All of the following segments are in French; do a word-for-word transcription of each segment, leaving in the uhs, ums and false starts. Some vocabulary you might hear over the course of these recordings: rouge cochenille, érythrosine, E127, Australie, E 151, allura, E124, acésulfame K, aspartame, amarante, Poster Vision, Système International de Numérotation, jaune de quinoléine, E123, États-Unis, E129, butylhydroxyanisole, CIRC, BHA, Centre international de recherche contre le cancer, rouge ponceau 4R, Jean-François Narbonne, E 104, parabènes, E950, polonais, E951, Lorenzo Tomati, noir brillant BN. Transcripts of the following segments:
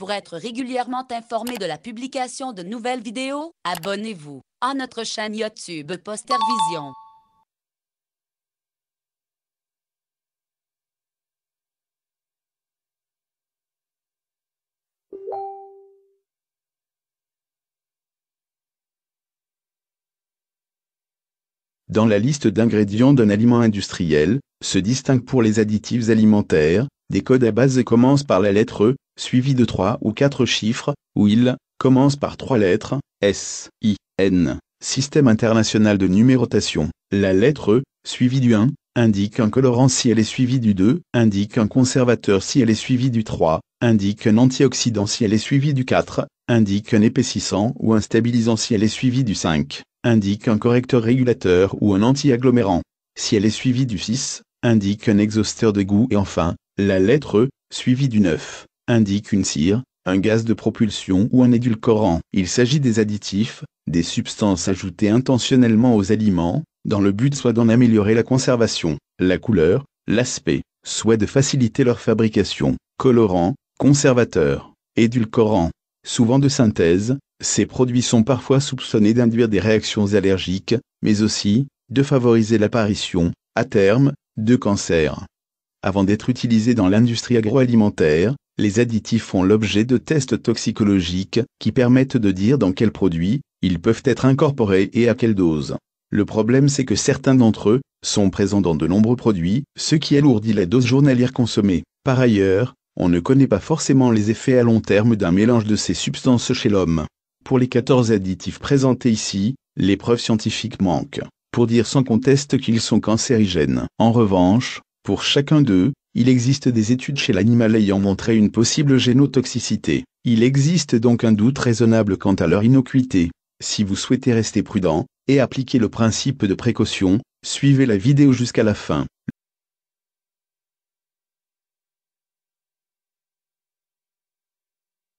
Pour être régulièrement informé de la publication de nouvelles vidéos, abonnez-vous à notre chaîne YouTube Poster Vision. Dans la liste d'ingrédients d'un aliment industriel, se distinguent pour les additifs alimentaires, des codes à base commencent par la lettre E, suivi de trois ou quatre chiffres, ou I L, commence par trois lettres, S, I, N, Système international de numérotation. La lettre E, suivie du un, indique un colorant si elle est suivie du deux, indique un conservateur si elle est suivie du trois, indique un antioxydant si elle est suivie du quatre, indique un épaississant ou un stabilisant si elle est suivie du cinq. Indique un correcteur régulateur ou un anti-agglomérant. Si elle est suivie du six, indique un exhausteur de goût et enfin, la lettre E, suivie du neuf, indique une cire, un gaz de propulsion ou un édulcorant. Il s'agit des additifs, des substances ajoutées intentionnellement aux aliments, dans le but soit d'en améliorer la conservation, la couleur, l'aspect, soit de faciliter leur fabrication. Colorants, conservateurs, édulcorants, souvent de synthèse, ces produits sont parfois soupçonnés d'induire des réactions allergiques, mais aussi, de favoriser l'apparition, à terme, de cancers. Avant d'être utilisés dans l'industrie agroalimentaire, les additifs font l'objet de tests toxicologiques qui permettent de dire dans quels produits ils peuvent être incorporés et à quelle dose. Le problème c'est que certains d'entre eux sont présents dans de nombreux produits, ce qui alourdit la dose journalière consommée. Par ailleurs, on ne connaît pas forcément les effets à long terme d'un mélange de ces substances chez l'homme. Pour les quatorze additifs présentés ici, les preuves scientifiques manquent, pour dire sans conteste qu'ils sont cancérigènes. En revanche, pour chacun d'eux, il existe des études chez l'animal ayant montré une possible génotoxicité. Il existe donc un doute raisonnable quant à leur innocuité. Si vous souhaitez rester prudent, et appliquer le principe de précaution, suivez la vidéo jusqu'à la fin.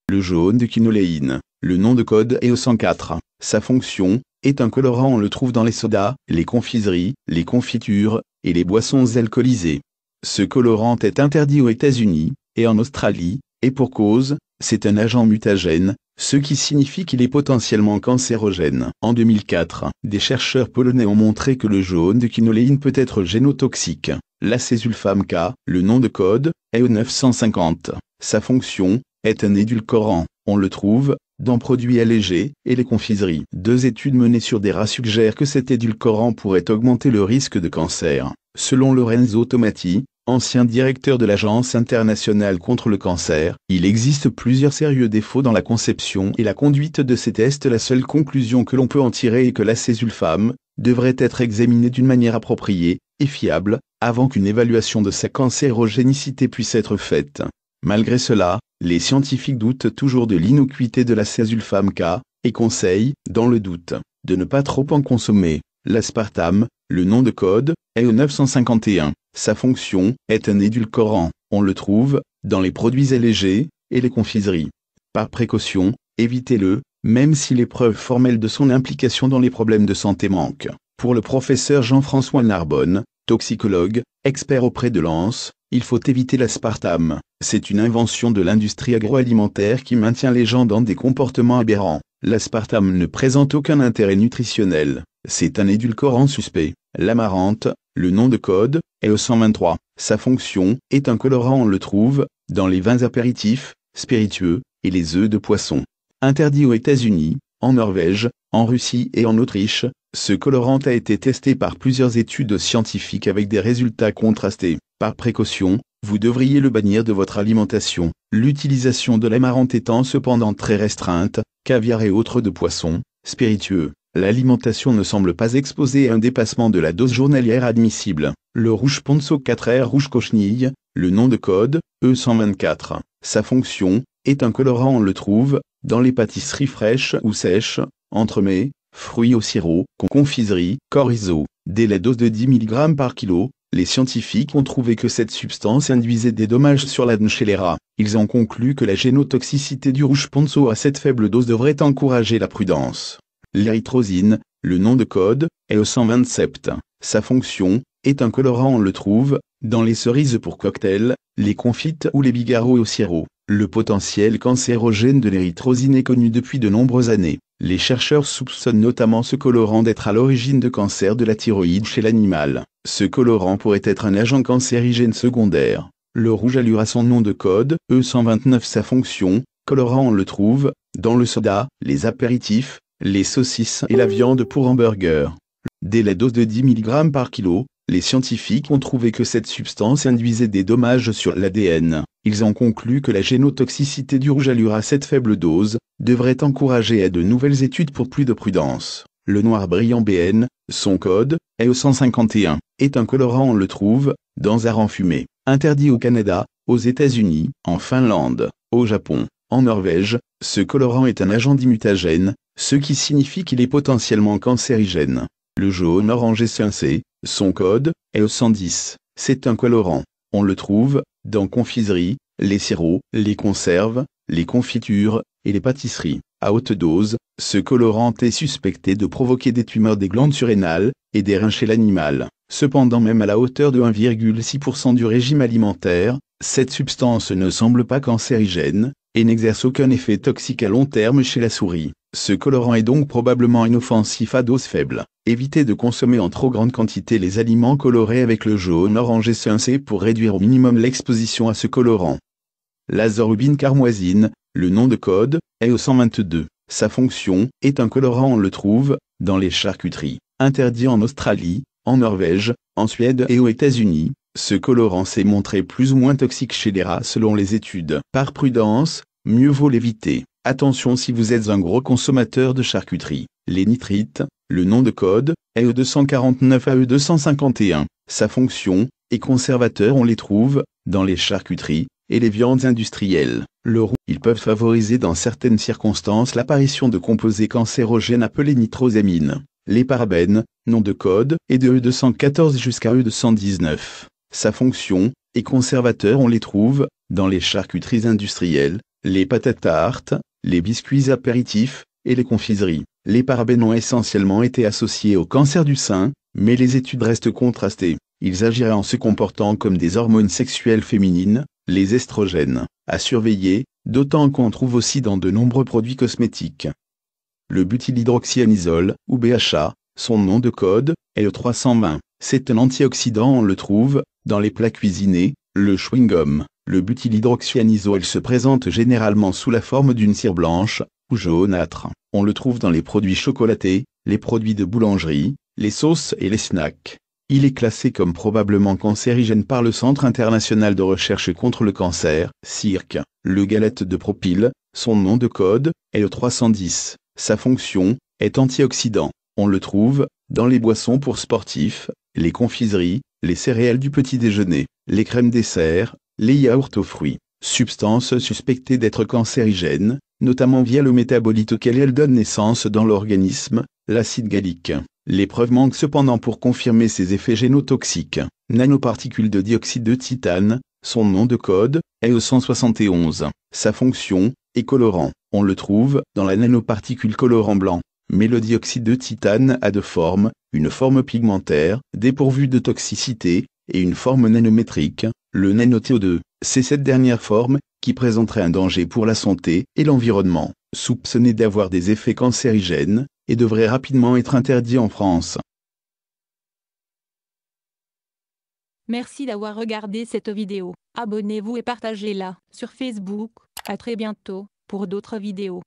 Le jaune de quinoléine. Le nom de code est E cent quatre. Sa fonction est un colorant, on le trouve dans les sodas, les confiseries, les confitures et les boissons alcoolisées. Ce colorant est interdit aux États-Unis et en Australie, et pour cause, c'est un agent mutagène, ce qui signifie qu'il est potentiellement cancérogène. En deux mille quatre, des chercheurs polonais ont montré que le jaune de quinoléine peut être génotoxique. L'acésulfame K, le nom de code, est E neuf cent cinquante. Sa fonction est un édulcorant, on le trouve dans produits allégés et les confiseries. Deux études menées sur des rats suggèrent que cet édulcorant pourrait augmenter le risque de cancer. Selon Lorenzo Tomati, ancien directeur de l'Agence internationale contre le cancer, il existe plusieurs sérieux défauts dans la conception et la conduite de ces tests. La seule conclusion que l'on peut en tirer est que l'acésulfame devrait être examiné d'une manière appropriée et fiable avant qu'une évaluation de sa cancérogénicité puisse être faite. Malgré cela, les scientifiques doutent toujours de l'innocuité de l'acésulfame K, et conseillent, dans le doute, de ne pas trop en consommer. L'aspartame, le nom de code, est E neuf cent cinquante et un. Sa fonction est un édulcorant, on le trouve dans les produits allégés et les confiseries. Par précaution, évitez-le, même si les preuves formelles de son implication dans les problèmes de santé manquent. Pour le professeur Jean-François Narbonne, toxicologue, expert auprès de l'A N S, il faut éviter l'aspartame. C'est une invention de l'industrie agroalimentaire qui maintient les gens dans des comportements aberrants. L'aspartame ne présente aucun intérêt nutritionnel. C'est un édulcorant suspect. L'amarante, le nom de code, est E cent vingt-trois. Sa fonction est un colorant, on le trouve dans les vins apéritifs, spiritueux, et les œufs de poisson. Interdit aux États-Unis, en Norvège, en Russie et en Autriche, ce colorant a été testé par plusieurs études scientifiques avec des résultats contrastés. Par précaution, vous devriez le bannir de votre alimentation, l'utilisation de l'amarante étant cependant très restreinte, caviar et autres de poissons, spiritueux. L'alimentation ne semble pas exposée à un dépassement de la dose journalière admissible. Le rouge ponceau quatre R, rouge cochenille, le nom de code, E cent vingt-quatre. Sa fonction est un colorant, on le trouve dans les pâtisseries fraîches ou sèches, entremets, fruits au sirop, confiserie, chorizo. Dès la dose de dix milligrammes par kilo, les scientifiques ont trouvé que cette substance induisait des dommages sur l'âne chez les rats. Ils ont conclu que la génotoxicité du rouge ponceau à cette faible dose devrait encourager la prudence. L'érythrosine, le nom de code, est E cent vingt-sept. Sa fonction est un colorant, on le trouve dans les cerises pour cocktails, les confites ou les bigarots au sirop. Le potentiel cancérogène de l'érythrosine est connu depuis de nombreuses années. Les chercheurs soupçonnent notamment ce colorant d'être à l'origine de cancers de la thyroïde chez l'animal. Ce colorant pourrait être un agent cancérigène secondaire. Le rouge allura son nom de code, E cent vingt-neuf sa fonction, colorant on le trouve dans le soda, les apéritifs, les saucisses et la viande pour hamburger. Dès la dose de dix milligrammes par kilo, les scientifiques ont trouvé que cette substance induisait des dommages sur l'A D N. Ils ont conclu que la génotoxicité du rouge allura à cette faible dose devrait encourager à de nouvelles études pour plus de prudence. Le noir brillant B N, son code, E cent cinquante et un, est un colorant on le trouve dans un rang fumé, interdit au Canada, aux États-Unis, en Finlande, au Japon, en Norvège. Ce colorant est un agent mutagène, ce qui signifie qu'il est potentiellement cancérigène. Le jaune orangé cincé, son code, est E cent dix, c'est un colorant. On le trouve dans confiserie, les sirops, les conserves, les confitures et les pâtisseries. À haute dose, ce colorant est suspecté de provoquer des tumeurs des glandes surrénales et des reins chez l'animal. Cependant, même à la hauteur de un virgule six pour cent du régime alimentaire, cette substance ne semble pas cancérigène et n'exerce aucun effet toxique à long terme chez la souris. Ce colorant est donc probablement inoffensif à dose faible. Évitez de consommer en trop grande quantité les aliments colorés avec le jaune orangé cincé pour réduire au minimum l'exposition à ce colorant. L'azorubine carmoisine, le nom de code, est E cent vingt-deux. Sa fonction est un colorant on le trouve dans les charcuteries. Interdit en Australie, en Norvège, en Suède et aux États-Unis. Ce colorant s'est montré plus ou moins toxique chez les rats selon les études. Par prudence, mieux vaut l'éviter. Attention si vous êtes un gros consommateur de charcuterie. Les nitrites, le nom de code, est E deux cent quarante-neuf à E deux cent cinquante et un. Sa fonction, est conservateur on les trouve, dans les charcuteries, et les viandes industrielles. Le rouge, ils peuvent favoriser dans certaines circonstances l'apparition de composés cancérogènes appelés nitrosamines. Les parabènes, nom de code, est de E deux cent quatorze jusqu'à E deux cent dix-neuf. Sa fonction, est conservateur on les trouve, dans les charcuteries industrielles, les pâtes tartes, les biscuits apéritifs, et les confiseries. Les parabènes ont essentiellement été associés au cancer du sein, mais les études restent contrastées. Ils agiraient en se comportant comme des hormones sexuelles féminines, les estrogènes, à surveiller, d'autant qu'on trouve aussi dans de nombreux produits cosmétiques. Le butylhydroxyanisole, ou B H A, son nom de code, est E trois cent vingt. C'est un antioxydant on le trouve, dans les plats cuisinés, le chewing-gum. Le butylhydroxyanisole se présente généralement sous la forme d'une cire blanche, ou jaunâtre. On le trouve dans les produits chocolatés, les produits de boulangerie, les sauces et les snacks. Il est classé comme probablement cancérigène par le Centre international de recherche contre le cancer, C I R C. Le galette de propyle, son nom de code, est E trois cent dix. Sa fonction, est antioxydant. On le trouve, dans les boissons pour sportifs, les confiseries, les céréales du petit déjeuner, les crèmes dessert, les yaourts aux fruits, substances suspectées d'être cancérigènes, notamment via le métabolite auquel elles donnent naissance dans l'organisme, l'acide gallique. Les preuves manquent cependant pour confirmer ces effets génotoxiques. Nanoparticules de dioxyde de titane, son nom de code, est E cent soixante et onze. Sa fonction, est colorant. On le trouve dans la nanoparticule colorant blanc. Mais le dioxyde de titane a deux formes, une forme pigmentaire, dépourvue de toxicité, et une forme nanométrique, le nano T O deux. C'est cette dernière forme, qui présenterait un danger pour la santé et l'environnement, soupçonné d'avoir des effets cancérigènes, et devrait rapidement être interdit en France. Merci d'avoir regardé cette vidéo. Abonnez-vous et partagez-la sur Facebook. À très bientôt, pour d'autres vidéos.